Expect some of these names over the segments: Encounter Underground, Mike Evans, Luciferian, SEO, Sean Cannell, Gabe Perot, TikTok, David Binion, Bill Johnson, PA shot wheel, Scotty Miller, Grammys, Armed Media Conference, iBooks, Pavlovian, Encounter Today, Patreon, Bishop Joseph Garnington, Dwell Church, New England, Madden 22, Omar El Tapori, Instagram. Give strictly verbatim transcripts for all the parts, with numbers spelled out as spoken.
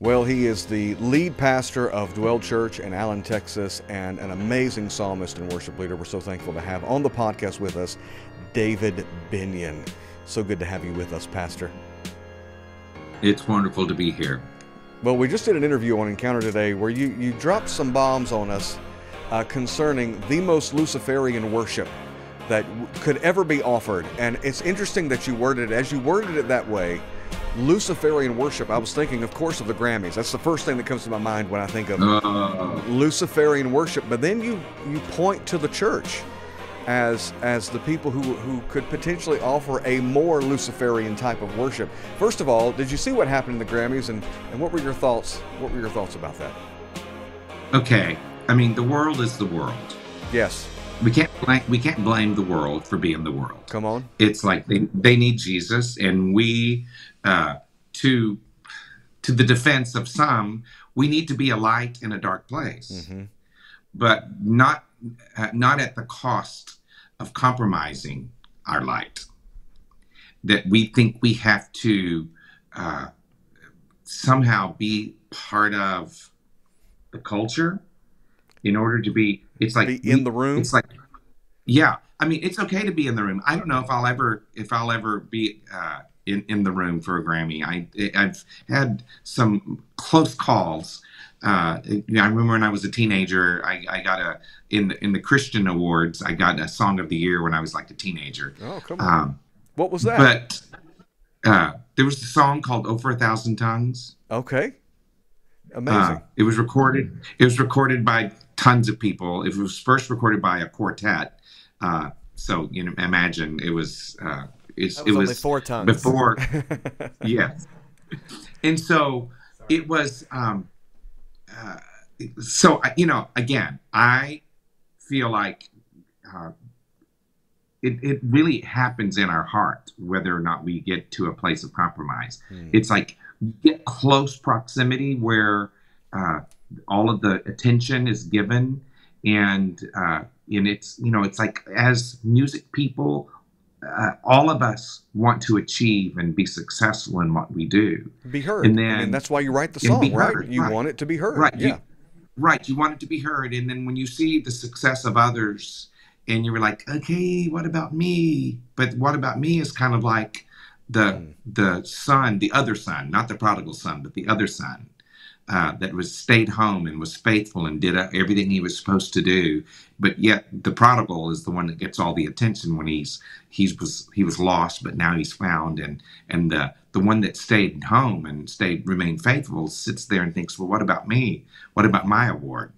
Well, he is the lead pastor of Dwell Church in Allen, Texas, and an amazing psalmist and worship leader. We're so thankful to have on the podcast with us, David Binion. So good to have you with us, Pastor. It's wonderful to be here. Well, we just did an interview on Encounter Today where you, you dropped some bombs on us uh, concerning the most Luciferian worship that could ever be offered. And it's interesting that you worded it, as you worded it that way, Luciferian worship. I was thinking, of course, of the Grammys. That's the first thing that comes to my mind when I think of uh, Luciferian worship. But then you you point to the church as as the people who who could potentially offer a more Luciferian type of worship. First of all, did you see what happened in the Grammys, and and what were your thoughts? What were your thoughts about that? Okay, I mean, the world is the world. Yes. We can't blame, we can't blame the world for being the world. Come on. It's like they, they need Jesus, and we, uh, to to the defense of some, we need to be a light in a dark place, mm-hmm. but not uh, not at the cost of compromising our light. That we think we have to uh, somehow be part of the culture in order to be. It's like be in the room. It's like, yeah. I mean, it's okay to be in the room. I don't know if I'll ever, if I'll ever be uh, in in the room for a Grammy. I I've had some close calls. Uh, I remember when I was a teenager, I, I got a in the, in the Christian Awards. I got a Song of the Year when I was like a teenager. Oh, come on! Um, what was that? But uh, there was a song called "Over a Thousand Tongues." Okay, amazing. Uh, it was recorded. It was recorded by tons of people. It was first recorded by a quartet, uh, so you know, imagine it was. Uh, it's, that was it was only four tongues before. Yes, and so Sorry. it was. Um, uh, so you know, again, I feel like uh, it it really happens in our heart whether or not we get to a place of compromise. Mm. It's like you get close proximity where. Uh, all of the attention is given, and uh, and it's, you know, it's like as music people, uh, all of us want to achieve and be successful in what we do. Be heard, and then and that's why you write the song, right? Heard, you right. want it to be heard, right? Yeah, you, right. You want it to be heard, and then when you see the success of others, and you're like, okay, what about me? But what about me is kind of like the mm. the son, the other son, not the prodigal son, but the other son. Uh, that was stayed home and was faithful and did everything he was supposed to do, but yet the prodigal is the one that gets all the attention when he's he's was he was lost, but now he's found, and and the the one that stayed home and stayed remained faithful sits there and thinks, well, what about me? What about my award?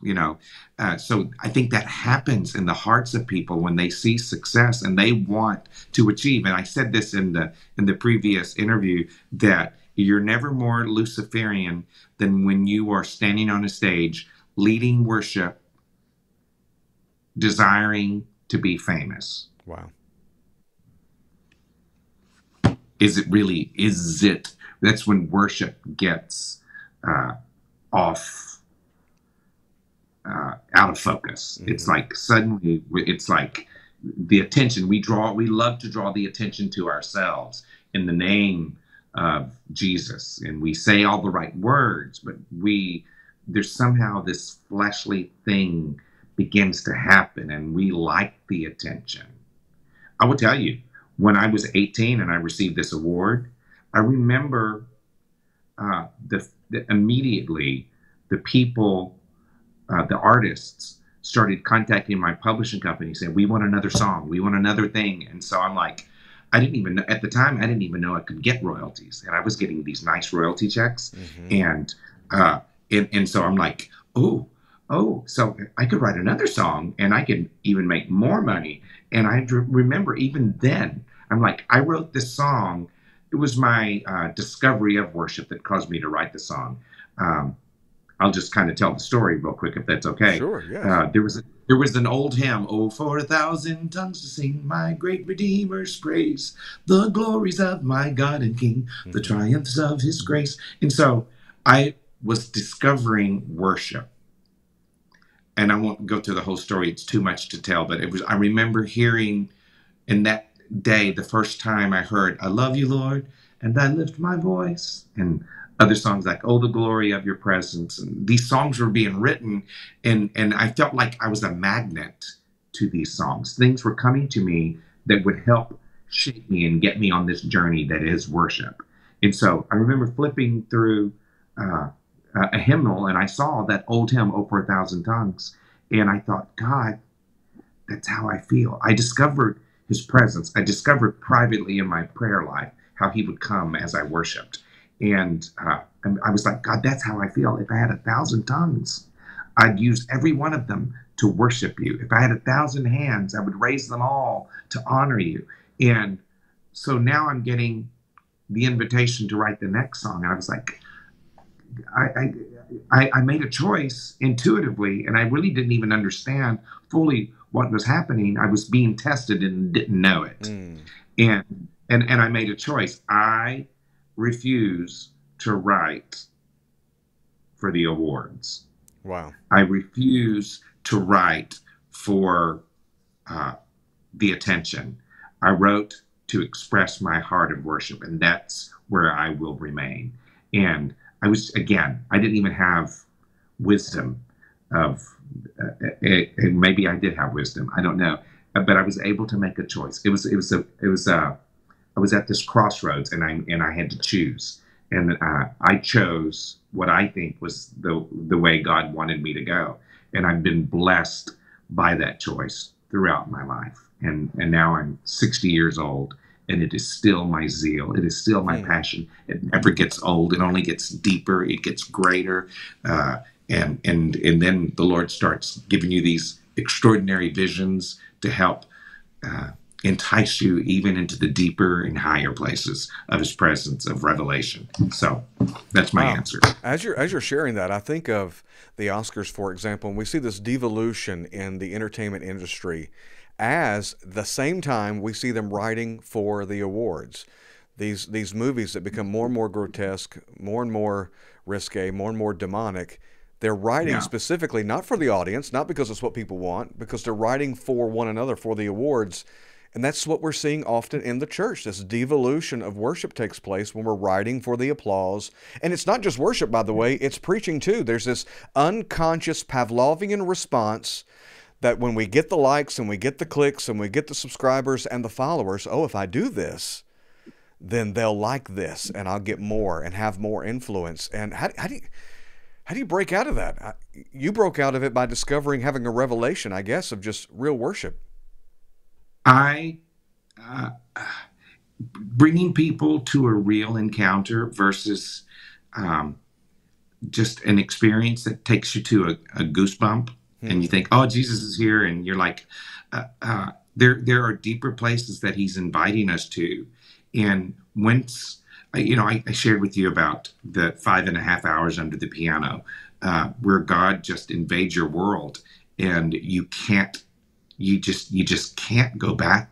You know, uh, so I think that happens in the hearts of people when they see success and they want to achieve. And I said this in the in the previous interview that. You're never more Luciferian than when you are standing on a stage, leading worship, desiring to be famous. Wow. Is it really, is it? That's when worship gets uh, off, uh, out of focus. Mm-hmm. It's like suddenly, it's like the attention we draw, we love to draw the attention to ourselves in the name of Jesus, and we say all the right words, but we there's somehow this fleshly thing begins to happen, and we like the attention. I will tell you, when I was eighteen and I received this award, I remember uh, the, the immediately the people, uh, the artists, started contacting my publishing company, saying, "We want another song, we want another thing," and so I'm like. I didn't even know, at the time, I didn't even know I could get royalties. And I was getting these nice royalty checks. Mm-hmm. And, uh, and and so I'm like, oh, oh, so I could write another song and I could even make more money. And I remember even then, I'm like, I wrote this song. It was my uh, discovery of worship that caused me to write the song. Um, I'll just kind of tell the story real quick, if that's okay. Sure, yeah. Uh, there was a There was an old hymn, "Oh, for a thousand tongues to sing my great Redeemer's praise, the glories of my God and King, the triumphs of his grace." And so I was discovering worship. And I won't go through the whole story, it's too much to tell, but it was. I remember hearing in that day, the first time I heard, "I love you, Lord, and I lift my voice." And other songs like "Oh, the Glory of Your Presence." And these songs were being written, and, and I felt like I was a magnet to these songs. Things were coming to me that would help shape me and get me on this journey that is worship. And so I remember flipping through uh, a hymnal, and I saw that old hymn, "Oh, for a Thousand Tongues," and I thought, God, that's how I feel. I discovered his presence. I discovered privately in my prayer life how he would come as I worshiped. And uh, I was like, God, that's how I feel. If I had a thousand tongues, I'd use every one of them to worship you. If I had a thousand hands, I would raise them all to honor you. And so now I'm getting the invitation to write the next song. And I was like, I, I, I made a choice intuitively, and I really didn't even understand fully what was happening. I was being tested and didn't know it. Mm. And, and, and I made a choice. I refuse to write for the awards. Wow. I refuse to write for uh, the attention. I wrote to express my heart of worship, and that's where I will remain. And I was, again, I didn't even have wisdom of, uh, it, it, maybe I did have wisdom, I don't know, but I was able to make a choice. It was, it was, a, it was, a, I was at this crossroads, and I, and I had to choose. And uh, I chose what I think was the, the way God wanted me to go. And I've been blessed by that choice throughout my life. And, and now I'm sixty years old, and it is still my zeal. It is still my passion. It never gets old. It only gets deeper. It gets greater. Uh, and, and, and then the Lord starts giving you these extraordinary visions to help uh, entice you even into the deeper and higher places of his presence, of revelation. So that's my wow. answer. As you're, as you're sharing that, I think of the Oscars, for example, and we see this devolution in the entertainment industry as the same time we see them writing for the awards. These, these movies that become more and more grotesque, more and more risque, more and more demonic, they're writing yeah. specifically not for the audience, not because it's what people want, because they're writing for one another, for the awards. And that's what we're seeing often in the church. This devolution of worship takes place when we're writing for the applause. And it's not just worship, by the way, it's preaching too. There's this unconscious Pavlovian response that when we get the likes and we get the clicks and we get the subscribers and the followers, oh, if I do this, then they'll like this and I'll get more and have more influence. And how, how do you... How do you break out of that? You broke out of it by discovering, having a revelation, I guess, of just real worship. I, uh, bringing people to a real encounter versus um, just an experience that takes you to a, a goosebump, hmm. and you think, oh, Jesus is here, and you're like, uh, uh, there, there are deeper places that he's inviting us to. And once... You know, I, I shared with you about the five and a half hours under the piano, uh, where God just invades your world, and you can't, you just, you just can't go back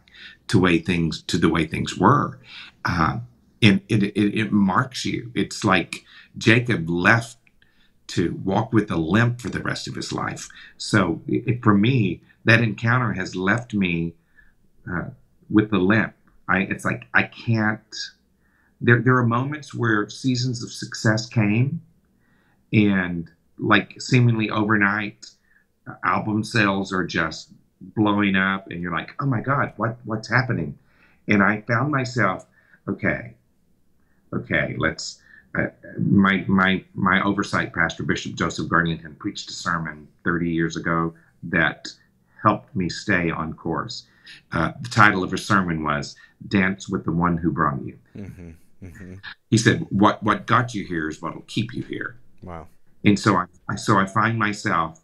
to way things, to the way things were, uh, and it, it, it marks you. It's like Jacob left to walk with a limp for the rest of his life. So, it, for me, that encounter has left me uh, with the limp. I, it's like I can't. There, there are moments where seasons of success came, and like seemingly overnight, uh, album sales are just blowing up, and you're like, "Oh my God, what what's happening?" And I found myself, okay, okay, let's. Uh, my my my oversight pastor, Bishop Joseph Garnington, preached a sermon thirty years ago that helped me stay on course. Uh, the title of her sermon was "Dance with the One Who Brought You." Mm-hmm. Mm-hmm. He said, what what got you here is what will keep you here. Wow. And so I, I so I find myself,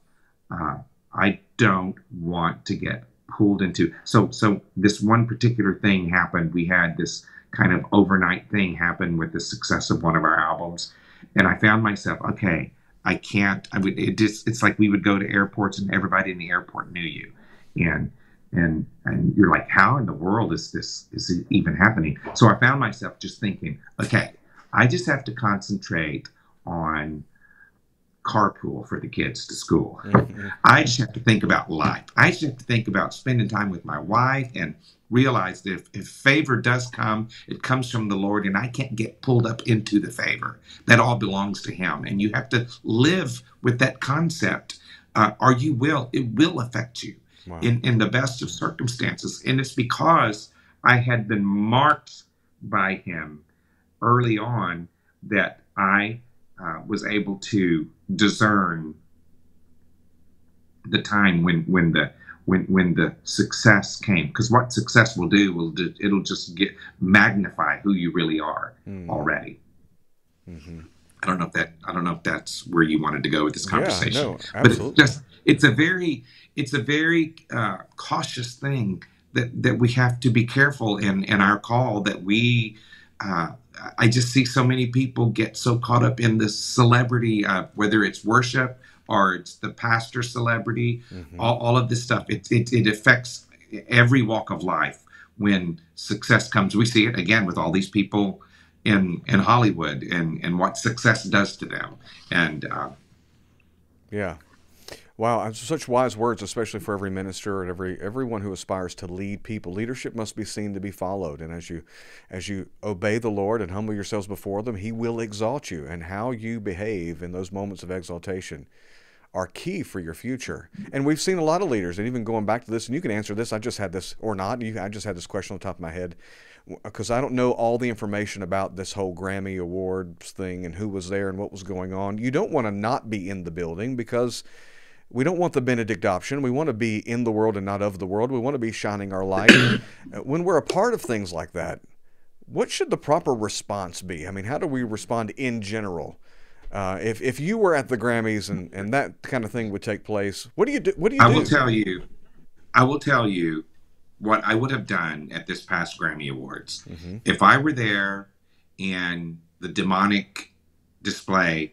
uh, I don't want to get pulled into. So so this one particular thing happened. We had this kind of overnight thing happen with the success of one of our albums. And I found myself, okay, I can't. I would, it just, it's like we would go to airports and everybody in the airport knew you. And And and you're like, how in the world is this is it even happening? So I found myself just thinking, okay, I just have to concentrate on carpool for the kids to school. Mm-hmm. I just have to think about life. I just have to think about spending time with my wife and realize that if, if favor does come, it comes from the Lord, and I can't get pulled up into the favor. That all belongs to Him. And you have to live with that concept, uh, or you will, it will affect you. Wow. in, in the best of circumstances. And it's because I had been marked by Him early on that I Uh, was able to discern the time when when the when when the success came, because what success will do will do, it'll just get magnify who you really are mm. already. Mm-hmm. I don't know if that I don't know if that's where you wanted to go with this conversation, yeah, no, but it's just it's a very it's a very uh, cautious thing that that we have to be careful in in our call that we. Uh, I just see so many people get so caught up in this celebrity, uh, whether it's worship or it's the pastor celebrity, mm-hmm. all, all of this stuff. It, it, it affects every walk of life when success comes. We see it again with all these people in, in Hollywood and, and what success does to them. And uh, yeah. Wow, such wise words, especially for every minister and every everyone who aspires to lead people. Leadership must be seen to be followed, and as you as you obey the Lord and humble yourselves before them, He will exalt you, and how you behave in those moments of exaltation are key for your future. And we've seen a lot of leaders, and even going back to this, and you can answer this, I just had this, or not, you, I just had this question on the top of my head, because I don't know all the information about this whole Grammy Awards thing and who was there and what was going on. You don't want to not be in the building, because we don't want the Benedict option. We want to be in the world and not of the world. We want to be shining our light. When we're a part of things like that, what should the proper response be? I mean, how do we respond in general? Uh, if, if you were at the Grammys and, and that kind of thing would take place, what do you do? What do you I do? will tell you, I will tell you what I would have done at this past Grammy Awards. Mm-hmm. If I were there and the demonic display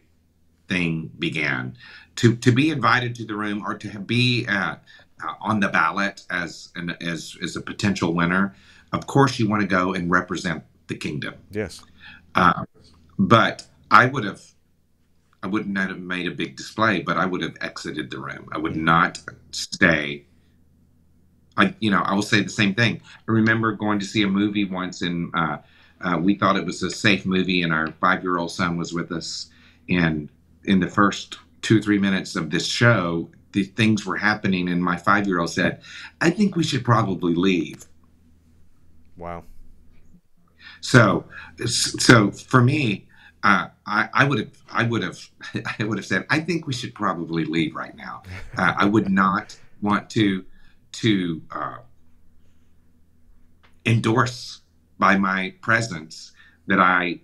thing began, to to be invited to the room or to be uh, uh, on the ballot as an as as a potential winner, of course you want to go and represent the kingdom. Yes, uh, but I would have, I would not have made a big display, but I would have exited the room. I would not stay. I you know I will say the same thing. I remember going to see a movie once, and uh, uh, we thought it was a safe movie, and our five-year-old son was with us, and in the first two, three minutes of this show, the things were happening, and my five-year-old said, I think we should probably leave. Wow. So, so for me, uh, I, I would have, I would have, I would have said, I think we should probably leave right now. Uh, I would not want to, to uh, endorse by my presence that I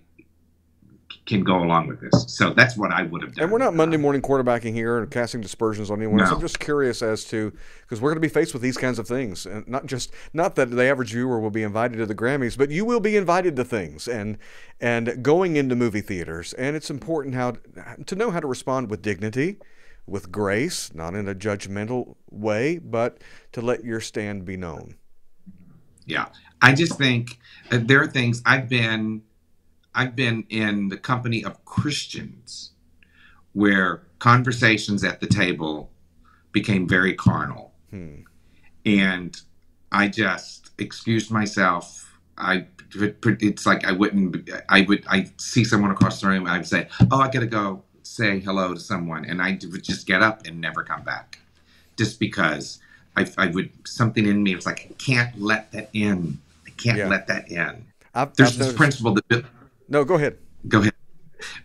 can go along with this. So that's what I would have done. And we're not Monday morning quarterbacking here and casting dispersions on anyone else. No. I'm just curious as to, because we're going to be faced with these kinds of things, and not just, not that the average viewer will be invited to the Grammys, but you will be invited to things and and going into movie theaters. And it's important how to know how to respond with dignity, with grace, not in a judgmental way, but to let your stand be known. Yeah. I just think uh, there are things I've been I've been in the company of Christians where conversations at the table became very carnal. Hmm. And I just excused myself. I, it's like I wouldn't, I would, I see someone across the room, I'd say, oh, I got to go say hello to someone. And I would just get up and never come back, just because I, I would, something in me was like, I can't let that in. I can't yeah. let that in. I've, There's I've this noticed. principle that... No, go ahead. Go ahead.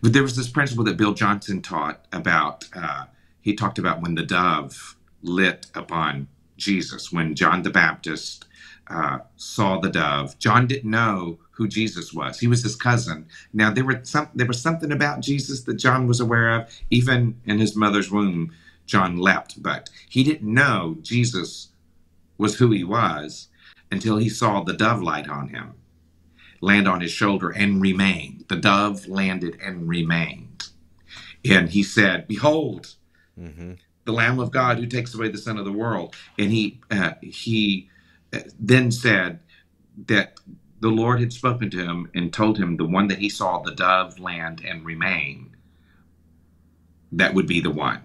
But there was this principle that Bill Johnson taught about, uh, he talked about when the dove lit upon Jesus, when John the Baptist uh, saw the dove. John didn't know who Jesus was. He was his cousin. Now, there, were some, there was something about Jesus that John was aware of. Even in his mother's womb, John leapt. But he didn't know Jesus was who he was until he saw the dove light on him, land on his shoulder, and remained. The dove landed and remained. And he said, behold, mm-hmm. the Lamb of God who takes away the sin of the world. And he uh, he then said that the Lord had spoken to him and told him the one that he saw, the dove land and remain, that would be the one.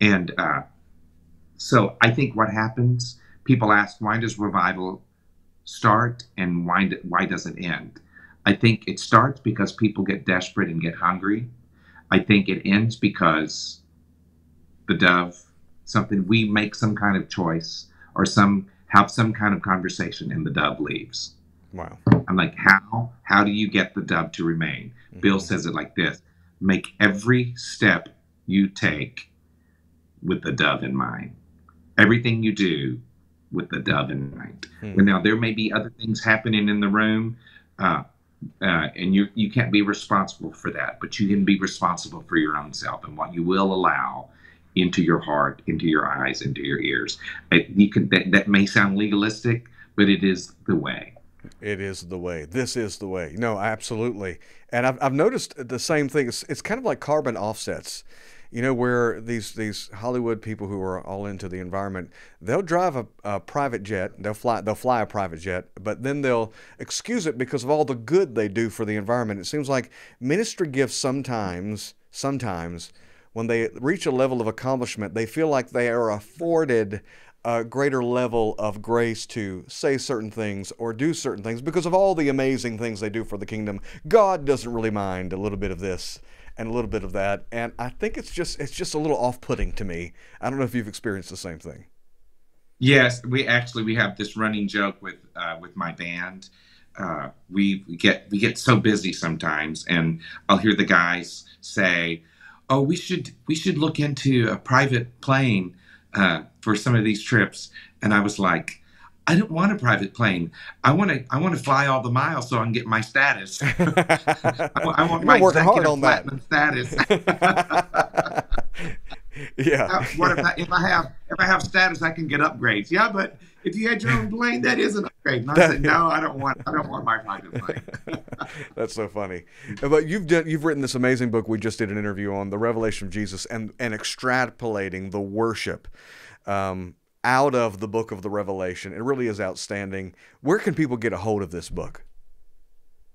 And uh, so I think what happens, people ask, why does revival start and why, why does it end? I think it starts because people get desperate and get hungry. I think it ends because the dove, something, we make some kind of choice or some have some kind of conversation and the dove leaves. Wow. I'm like, how, how do you get the dove to remain? Mm-hmm. Bill says it like this, make every step you take with the dove in mind. Everything you do with the dove in mind. Mm-hmm. And now there may be other things happening in the room, uh, Uh, and you you can't be responsible for that, but you can be responsible for your own self and what you will allow into your heart, into your eyes, into your ears. It, you can, that, that may sound legalistic, but it is the way. It is the way. This is the way. No, absolutely. And I've, I've noticed the same thing. It's, it's kind of like carbon offsets, you know, where these these Hollywood people who are all into the environment, they'll drive a, a private jet, they'll fly they'll fly a private jet, but then they'll excuse it because of all the good they do for the environment. It seems like ministry gifts sometimes, sometimes when they reach a level of accomplishment, they feel like they are afforded a greater level of grace to say certain things or do certain things because of all the amazing things they do for the kingdom. God doesn't really mind a little bit of this and a little bit of that, and I think it's just it's just a little off-putting to me. I don't know if you've experienced the same thing. Yes, we actually we have this running joke with uh, with my band. Uh, we, we get we get so busy sometimes, and I'll hear the guys say, "Oh, we should we should look into a private plane uh, for some of these trips," and I was like, I don't want a private plane. I want to. I want to fly all the miles so I can get my status. I, I want my executive platinum status. Yeah. I, what if I, if I have if I have status, I can get upgrades. Yeah, but if you had your own plane, that is an upgrade. And I said, no, I don't want. I don't want my private plane. That's so funny. But you've done. You've written this amazing book. We just did an interview on The Revelation of Jesus and and extrapolating the worship. Um, out of the book of the Revelation. It really is outstanding. Where can people get a hold of this book?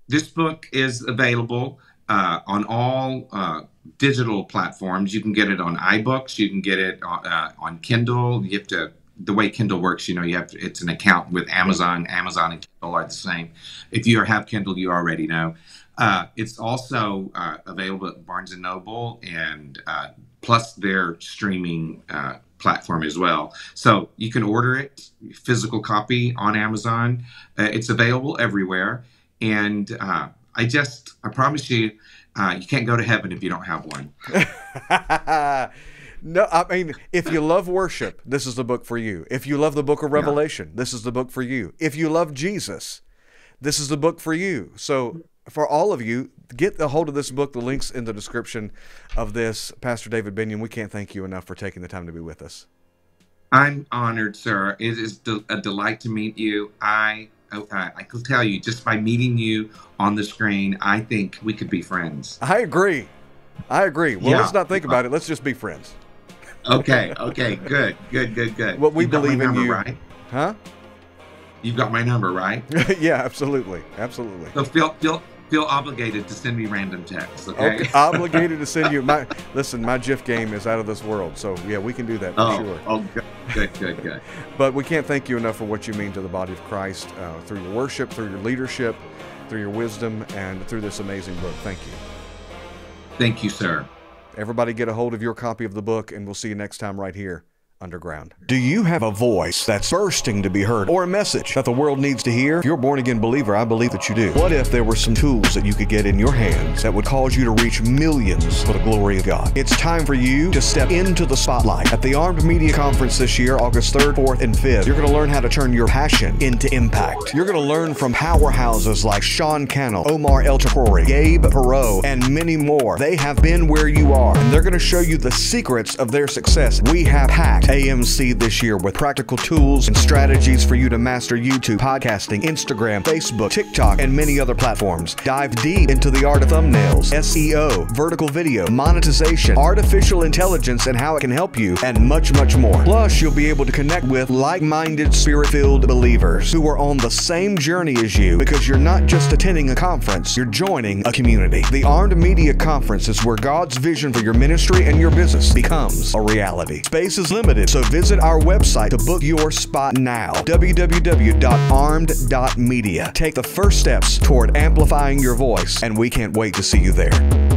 This book is available uh, on all uh, digital platforms. You can get it on iBooks. You can get it on, uh, on Kindle. You have to, the way Kindle works, you know, you have to, it's an account with Amazon. Amazon and Kindle are the same. If you have Kindle, you already know. Uh, it's also uh, available at Barnes and Noble and uh, plus their streaming uh, platform as well. So you can order it, physical copy on Amazon. Uh, it's available everywhere. And uh, I just, I promise you, uh, you can't go to heaven if you don't have one. No, I mean, if you love worship, this is the book for you. If you love the book of Revelation, yeah. This is the book for you. If you love Jesus, this is the book for you. So for all of you, get a hold of this book. The link's in the description of this. Pastor David Binion, we can't thank you enough for taking the time to be with us. I'm honored, sir. It is a delight to meet you. I, I, I can tell you, just by meeting you on the screen, I think we could be friends. I agree. I agree. Well, yeah. Let's not think about it. Let's just be friends. Okay. Okay. Good. Good. Good. Good. Well, we You've believe in you. Right? Huh? You've got my number, right? Yeah, absolutely. Absolutely. So feel, feel, feel obligated to send me random texts, okay? Okay. Obligated to send you my listen, my GIF game is out of this world, so yeah, we can do that for oh, sure. Oh, good, good, good, good. But we can't thank you enough for what you mean to the body of Christ uh, through your worship, through your leadership, through your wisdom, and through this amazing book. Thank you. Thank you, sir. Everybody get a hold of your copy of the book, and we'll see you next time right here. Underground. Do you have a voice that's bursting to be heard or a message that the world needs to hear? If you're a born-again believer, I believe that you do. What if there were some tools that you could get in your hands that would cause you to reach millions for the glory of God? It's time for you to step into the spotlight. At the Armed Media Conference this year, August third, fourth, and fifth, you're going to learn how to turn your passion into impact. You're going to learn from powerhouses like Sean Cannell, Omar El Tapori, Gabe Perot, and many more. They have been where you are, and they're going to show you the secrets of their success. We have hacked A M C this year with practical tools and strategies for you to master YouTube, podcasting, Instagram, Facebook, TikTok, and many other platforms. Dive deep into the art of thumbnails, S E O, vertical video, monetization, artificial intelligence and how it can help you, and much, much more. Plus, you'll be able to connect with like-minded, spirit-filled believers who are on the same journey as you, because you're not just attending a conference, you're joining a community. The Armed Media Conference is where God's vision for your ministry and your business becomes a reality. Space is limited, so visit our website to book your spot now, w w w dot armed dot media. Take the first steps toward amplifying your voice, and we can't wait to see you there.